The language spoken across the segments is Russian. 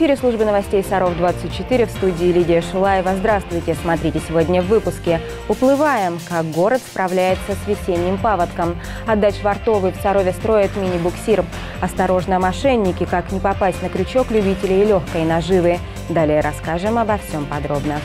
эфире службы новостей «Саров-24», в студии Лидия Шилаева. Здравствуйте! Смотрите сегодня в выпуске. Уплываем, как город справляется с весенним паводком. Отдач Швартовой в Сарове строят мини-буксир. Осторожно, мошенники, как не попасть на крючок любителей легкой наживы. Далее расскажем обо всем подробно.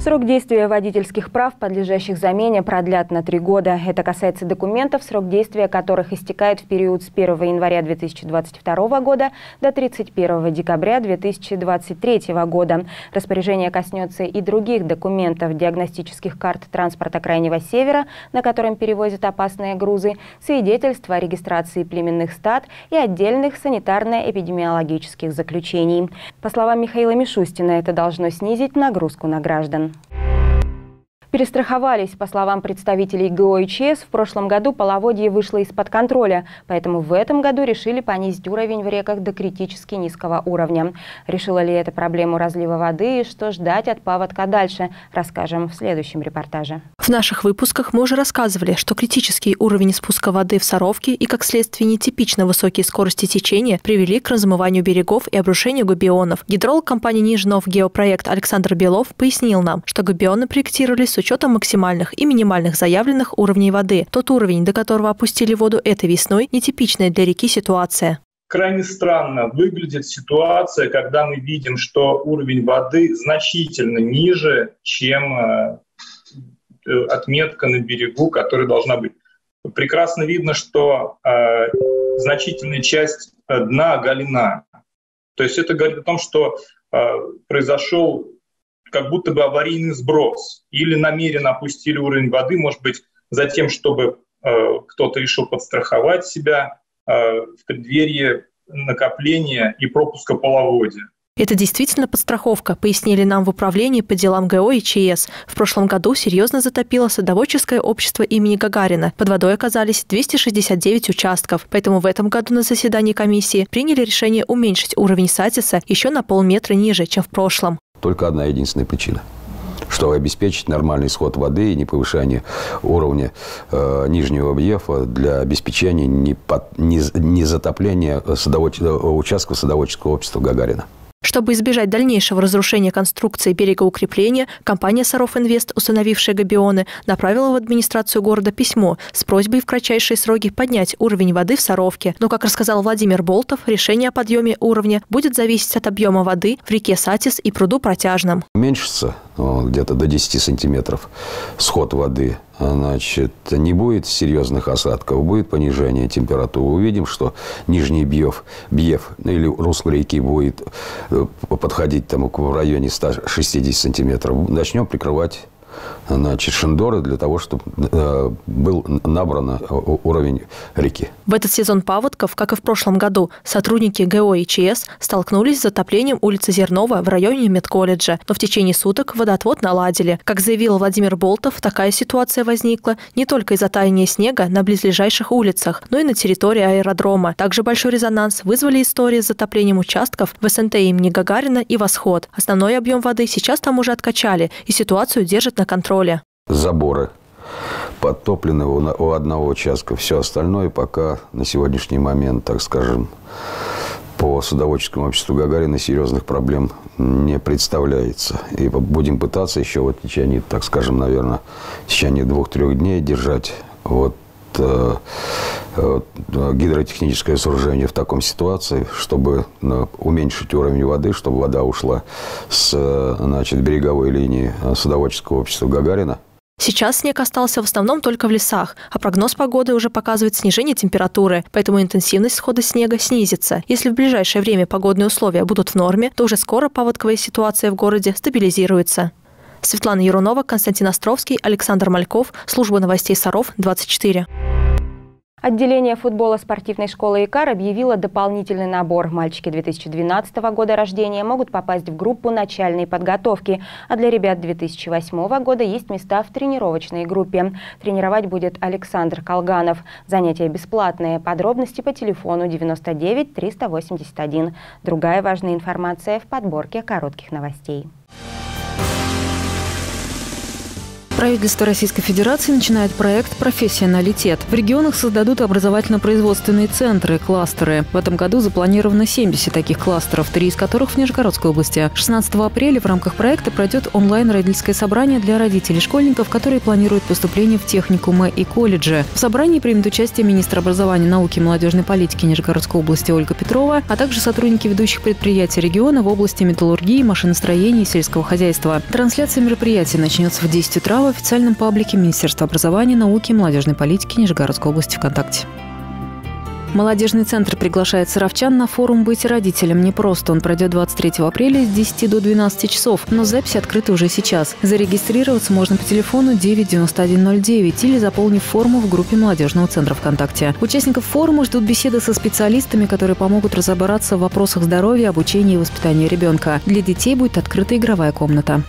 Срок действия водительских прав, подлежащих замене, продлят на 3 года. Это касается документов, срок действия которых истекает в период с 1 января 2022 года до 31 декабря 2023 года. Распоряжение коснется и других документов: диагностических карт транспорта Крайнего Севера, на котором перевозят опасные грузы, свидетельства о регистрации племенных стад и отдельных санитарно-эпидемиологических заключений. По словам Михаила Мишустина, это должно снизить нагрузку на граждан. Перестраховались. По словам представителей ГОИЧС, в прошлом году половодье вышло из-под контроля, поэтому в этом году решили понизить уровень в реках до критически низкого уровня. Решила ли это проблему разлива воды и что ждать от паводка дальше, расскажем в следующем репортаже. В наших выпусках мы уже рассказывали, что критический уровень спуска воды в Саровке и, как следствие, нетипично высокие скорости течения привели к размыванию берегов и обрушению габионов. Гидролог компании «Нижнов Геопроект» Александр Белов пояснил нам, что габионы проектировались с учетом максимальных и минимальных заявленных уровней воды. Тот уровень, до которого опустили воду этой весной, нетипичная для реки ситуация. Крайне странно выглядит ситуация, когда мы видим, что уровень воды значительно ниже, чем отметка на берегу, которая должна быть. Прекрасно видно, что значительная часть дна оголена. То есть это говорит о том, что произошел как будто бы аварийный сброс, или намеренно опустили уровень воды, может быть, за тем, чтобы кто-то решил подстраховать себя в преддверии накопления и пропуска половодья. Это действительно подстраховка, пояснили нам в управлении по делам ГО и ЧС. В прошлом году серьезно затопило садоводческое общество имени Гагарина. Под водой оказались 269 участков. Поэтому в этом году на заседании комиссии приняли решение уменьшить уровень садиса еще на полметра ниже, чем в прошлом. Только одна единственная причина, чтобы обеспечить нормальный исход воды и не повышение уровня нижнего объема для обеспечения незатопления участков садоводческого общества Гагарина. Чтобы избежать дальнейшего разрушения конструкции берегоукрепления, компания «Саровинвест», установившая габионы, направила в администрацию города письмо с просьбой в кратчайшие сроки поднять уровень воды в Саровке. Но, как рассказал Владимир Болтов, решение о подъеме уровня будет зависеть от объема воды в реке Сатис и пруду Протяжном. Уменьшится где-то до 10 сантиметров сход воды. Значит, не будет серьезных осадков, будет понижение температуры. Увидим, что нижний Бьев или русло реки будет подходить там, в районе 160 сантиметров. Начнем прикрывать, значит, шендоры для того, чтобы был набран уровень реки. В этот сезон паводков, как и в прошлом году, сотрудники ГО и ЧС столкнулись с затоплением улицы Зернова в районе медколледжа. Но в течение суток водоотвод наладили. Как заявил Владимир Болтов, такая ситуация возникла не только из-за таяния снега на близлежащих улицах, но и на территории аэродрома. Также большой резонанс вызвали истории с затоплением участков в СНТ имени Гагарина и Восход. Основной объем воды сейчас там уже откачали, и ситуацию держат на контроле. Заборы подтоплены у одного участка. Все остальное пока на сегодняшний момент, так скажем, по садоводческому обществу Гагарина серьезных проблем не представляется. И будем пытаться еще в течение, так скажем, наверное, в течение 2-3 дней держать гидротехническое сооружение в таком ситуации, чтобы уменьшить уровень воды, чтобы вода ушла с, значит, береговой линии садоводческого общества Гагарина. Сейчас снег остался в основном только в лесах, а прогноз погоды уже показывает снижение температуры, поэтому интенсивность схода снега снизится. Если в ближайшее время погодные условия будут в норме, то уже скоро паводковая ситуация в городе стабилизируется. Светлана Ярунова, Константин Островский, Александр Мальков, служба новостей «Саров-24». Отделение футбола спортивной школы ИКАР объявило дополнительный набор. Мальчики 2012 года рождения могут попасть в группу начальной подготовки, а для ребят 2008 года есть места в тренировочной группе. Тренировать будет Александр Калганов. Занятия бесплатные. Подробности по телефону 99 381. Другая важная информация в подборке коротких новостей. Правительство Российской Федерации начинает проект «Профессионалитет». В регионах создадут образовательно-производственные центры, кластеры. В этом году запланировано 70 таких кластеров, 3 из которых в Нижегородской области. 16 апреля в рамках проекта пройдет онлайн-родительское собрание для родителей школьников, которые планируют поступление в техникумы и колледжи. В собрании примет участие министр образования, науки и молодежной политики Нижегородской области Ольга Петрова, а также сотрудники ведущих предприятий региона в области металлургии, машиностроения и сельского хозяйства. Трансляция мероприятия начнется в 10 утра в официальном паблике Министерства образования, науки и молодежной политики Нижегородской области ВКонтакте. Молодежный центр приглашает саровчан на форум «Быть родителем непросто». Он пройдет 23 апреля с 10 до 12 часов, но записи открыты уже сейчас. Зарегистрироваться можно по телефону 99109 или заполнив форму в группе молодежного центра ВКонтакте. Участников форума ждут беседы со специалистами, которые помогут разобраться в вопросах здоровья, обучения и воспитания ребенка. Для детей будет открыта игровая комната.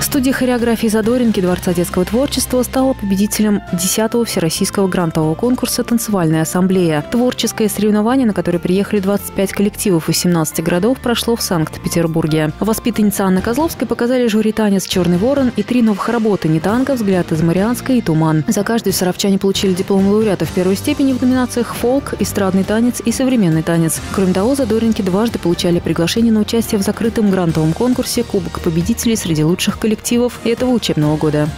Студия хореографии «Задоринки» Дворца детского творчества стала победителем 10-го всероссийского грантового конкурса «Танцевальная ассамблея». Творческое соревнование, на которое приехали 25 коллективов из 17 городов, прошло в Санкт-Петербурге. Воспитанница Анна Козловская показали жюри танец «Черный ворон» и 3 новых работы «Нетанго», «Взгляд из Марианска» и «Туман». За каждую саровчане получили диплом лауреата в первой степени в номинациях «Фолк», «Эстрадный танец» и «Современный танец». Кроме того, «Задоринки» дважды получали приглашение на участие в закрытом грантовом конкурсе «Кубок победителей» среди лучших коллективов этого учебного года.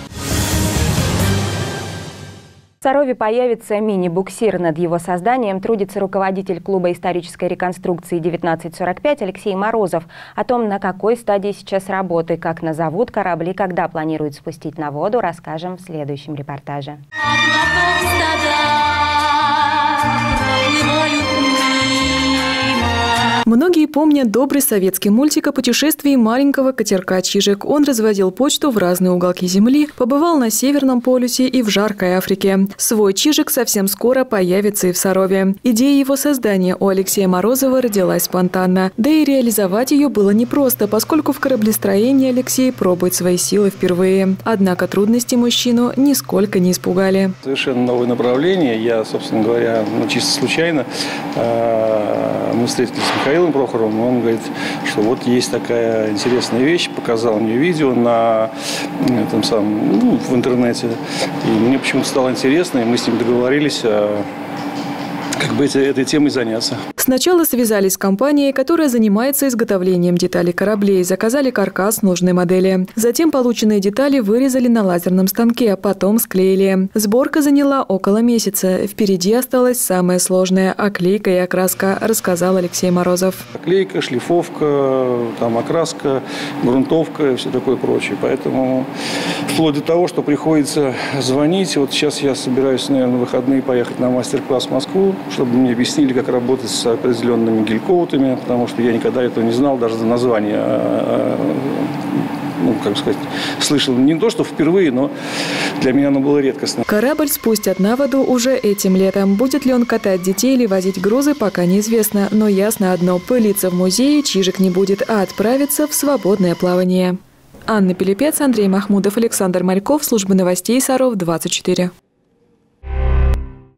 В Сарове появится мини-буксир. Над его созданием трудится руководитель клуба исторической реконструкции 1945 Алексей Морозов. О том, на какой стадии сейчас работы, как назовут корабли, когда планируют спустить на воду, расскажем в следующем репортаже. Многие помнят добрый советский мультик о путешествии маленького катерка «Чижик». Он разводил почту в разные уголки Земли, побывал на Северном полюсе и в жаркой Африке. Свой «Чижик» совсем скоро появится и в Сарове. Идея его создания у Алексея Морозова родилась спонтанно. Да и реализовать ее было непросто, поскольку в кораблестроении Алексей пробует свои силы впервые. Однако трудности мужчину нисколько не испугали. Совершенно новое направление. Я, собственно говоря, чисто случайно мы встретились с Михаилом Прохоровым, он говорит, что вот есть такая интересная вещь, показал мне видео на этом самом, в интернете, и мне почему-то стало интересно, и мы с ним договорились, как бы этой темой заняться. Сначала связались с компанией, которая занимается изготовлением деталей кораблей, заказали каркас нужной модели. Затем полученные детали вырезали на лазерном станке, а потом склеили. Сборка заняла около месяца. Впереди осталось самое сложное – оклейка и окраска, рассказал Алексей Морозов. Оклейка, шлифовка, там окраска, грунтовка и все такое прочее. Поэтому вплоть до того, что приходится звонить. Вот сейчас я собираюсь, наверное, на выходные поехать на мастер-класс в Москву, чтобы мне объяснили, как работать с определенными гель-коутами, потому что я никогда этого не знал, даже название, как сказать, слышал. Не то, что впервые, но для меня оно было редкостно. Корабль спустят на воду уже этим летом. Будет ли он катать детей или возить грузы, пока неизвестно. Но ясно одно – пылиться в музее «Чижик» не будет, а отправиться в свободное плавание. Анна Пилипец, Андрей Махмудов, Александр Мальков, служба новостей «Саров-24».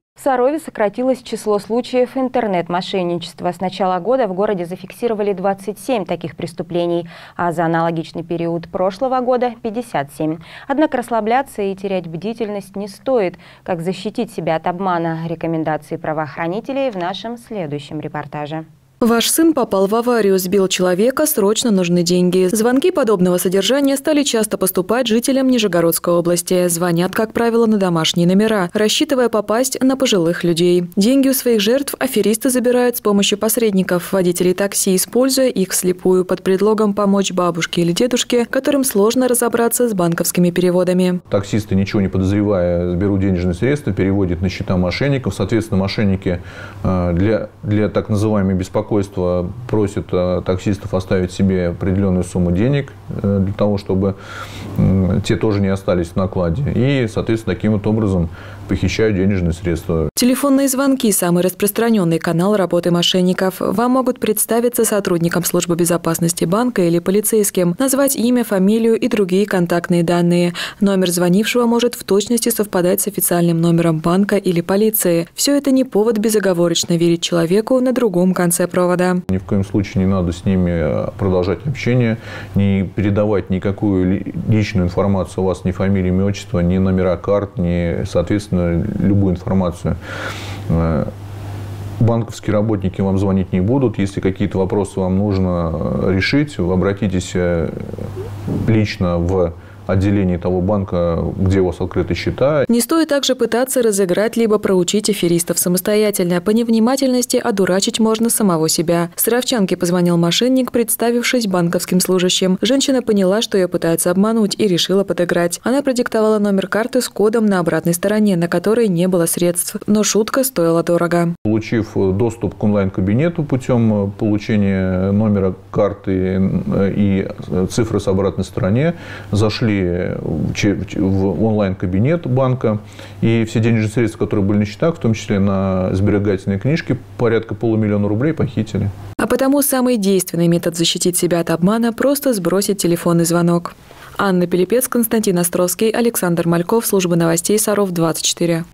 В Сарове сократилось число случаев интернет-мошенничества. С начала года в городе зафиксировали 27 таких преступлений, а за аналогичный период прошлого года – 57. Однако расслабляться и терять бдительность не стоит. Как защитить себя от обмана? Рекомендации правоохранителей в нашем следующем репортаже. Ваш сын попал в аварию, сбил человека, срочно нужны деньги. Звонки подобного содержания стали часто поступать жителям Нижегородской области. Звонят, как правило, на домашние номера, рассчитывая попасть на пожилых людей. Деньги у своих жертв аферисты забирают с помощью посредников, водителей такси, используя их вслепую под предлогом помочь бабушке или дедушке, которым сложно разобраться с банковскими переводами. Таксисты, ничего не подозревая, берут денежные средства, переводят на счета мошенников. Соответственно, мошенники для так называемой беспокойства просит таксистов оставить себе определенную сумму денег для того, чтобы те тоже не остались в накладе. И, соответственно, таким вот образом похищают денежные средства. Телефонные звонки – самый распространенный канал работы мошенников. Вам могут представиться сотрудникам службы безопасности банка или полицейским, назвать имя, фамилию и другие контактные данные. Номер звонившего может в точности совпадать с официальным номером банка или полиции. Все это не повод безоговорочно верить человеку на другом конце провода. провода. Ни в коем случае не надо с ними продолжать общение, не передавать никакую личную информацию у вас, ни фамилии, имя, отчество, ни номера карт, ни, соответственно, любую информацию. Банковские работники вам звонить не будут. Если какие-то вопросы вам нужно решить, вы обратитесь лично в отделении того банка, где у вас открыты счета. Не стоит также пытаться разыграть либо проучить аферистов самостоятельно. По невнимательности одурачить можно самого себя. Саровчанке позвонил мошенник, представившись банковским служащим. Женщина поняла, что ее пытаются обмануть, и решила подыграть. Она продиктовала номер карты с кодом на обратной стороне, на которой не было средств. Но шутка стоила дорого. Получив доступ к онлайн-кабинету путем получения номера карты и цифры с обратной стороны, зашли в онлайн-кабинет банка, и все денежные средства, которые были на счетах, в том числе на сберегательные книжки, порядка полумиллиона рублей похитили. А потому самый действенный метод защитить себя от обмана – просто сбросить телефонный звонок. Анна Пилипец, Константин Островский, Александр Мальков, служба новостей «Саров-24».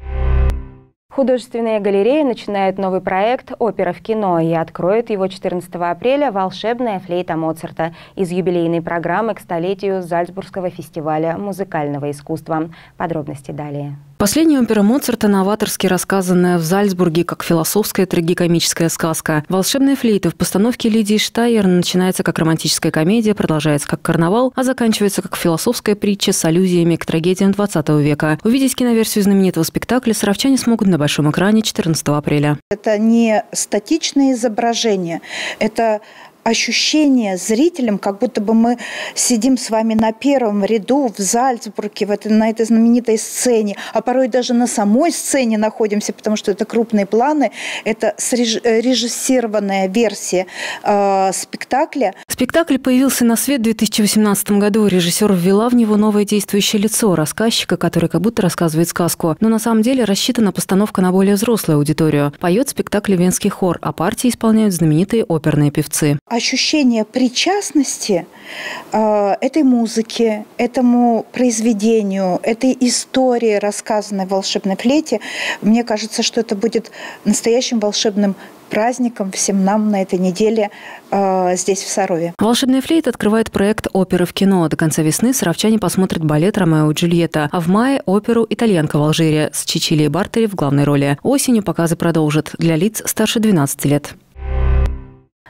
Художественная галерея начинает новый проект «Опера в кино» и откроет его 14 апреля «Волшебная флейта Моцарта» из юбилейной программы к столетию Зальцбургского фестиваля музыкального искусства. Подробности далее. Последняя опера Моцарта, новаторски рассказанная в Зальцбурге как философская трагикомическая сказка. «Волшебная флейта» в постановке Лидии Штайер начинается как романтическая комедия, продолжается как карнавал, а заканчивается как философская притча с аллюзиями к трагедиям 20 века. Увидеть киноверсию знаменитого спектакля саровчане смогут на большом экране 14 апреля. Это не статичное изображение, это ощущение зрителям, как будто бы мы сидим с вами на первом ряду в Зальцбурге, на этой знаменитой сцене, а порой даже на самой сцене находимся, потому что это крупные планы, это режиссированная версия спектакля. Спектакль появился на свет в 2018 году. Режиссер ввела в него новое действующее лицо, рассказчика, который как будто рассказывает сказку. Но на самом деле рассчитана постановка на более взрослую аудиторию. Поет спектакль «Венский хор», а партии исполняют знаменитые оперные певцы. Ощущение причастности этой музыки, этому произведению, этой истории, рассказанной в «Волшебной флейте», мне кажется, что это будет настоящим волшебным праздником всем нам на этой неделе здесь, в Сарове. «Волшебная флейта» открывает проект «Опера в кино». До конца весны саровчане посмотрят балет «Ромео и Джульетта», а в мае – оперу «Итальянка в Алжире» с Чечилией Бартоли в главной роли. Осенью показы продолжат для лиц старше 12 лет.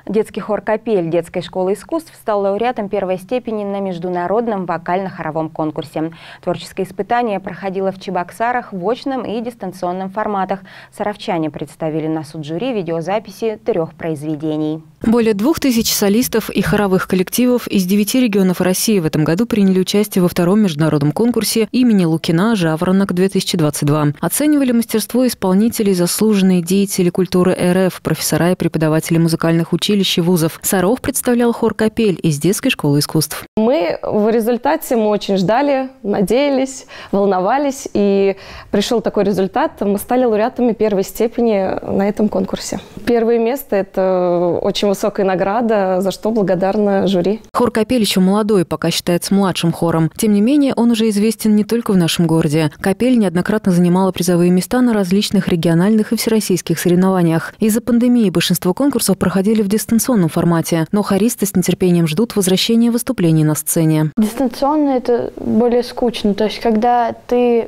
Детский хор «Капель» детской школы искусств стал лауреатом первой степени на международном вокально-хоровом конкурсе. Творческое испытание проходило в Чебоксарах в очном и дистанционном форматах. Саровчане представили на суд жюри видеозаписи 3 произведений. Более 2000 солистов и хоровых коллективов из 9 регионов России в этом году приняли участие во втором международном конкурсе имени Лукина «Жаворонок-2022». Оценивали мастерство исполнителей заслуженные деятели культуры РФ, профессора и преподаватели музыкальных училищ и вузов. Саров представлял хор «Капель» из детской школы искусств. В результате мы очень ждали, надеялись, волновались, и пришел такой результат. Мы стали лауреатами первой степени на этом конкурсе. Первое место – это очень высокая награда, за что благодарна жюри. Хор «Капель» еще молодой, пока считается младшим хором. Тем не менее, он уже известен не только в нашем городе. «Капель» неоднократно занимала призовые места на различных региональных и всероссийских соревнованиях. Из-за пандемии большинство конкурсов проходили в дистанционном формате, но хористы с нетерпением ждут возвращения выступлений на сцене. Дистанционно это более скучно. То есть, когда ты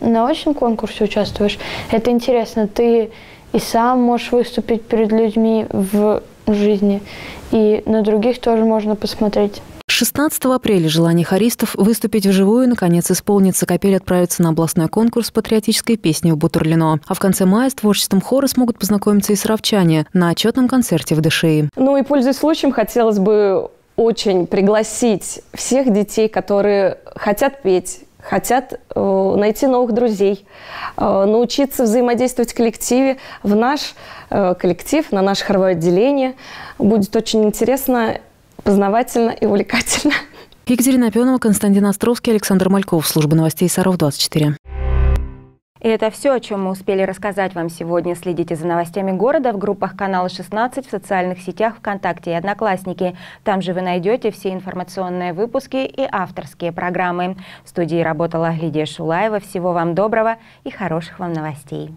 на очном конкурсе участвуешь, это интересно. Ты и сам можешь выступить перед людьми в жизни, и на других тоже можно посмотреть. 16 апреля желание хористов выступить вживую наконец исполнится. «Капель» отправится на областной конкурс патриотической песни в Бутурлино. А в конце мая с творчеством хора смогут познакомиться и саровчане на отчетном концерте в Дышее. Ну и, пользуясь случаем, хотелось бы очень пригласить всех детей, которые хотят петь, хотят найти новых друзей, научиться взаимодействовать в коллективе, в наш коллектив, на наше хоровое отделение. Будет очень интересно, познавательно и увлекательно. Екатерина Пенова, Константин Островский, Александр Мальков, служба новостей «Саров-24». И это все, о чем мы успели рассказать вам сегодня. Следите за новостями города в группах канала 16, в социальных сетях ВКонтакте и Одноклассники. Там же вы найдете все информационные выпуски и авторские программы. В студии работала Лидия Шилаева. Всего вам доброго и хороших вам новостей.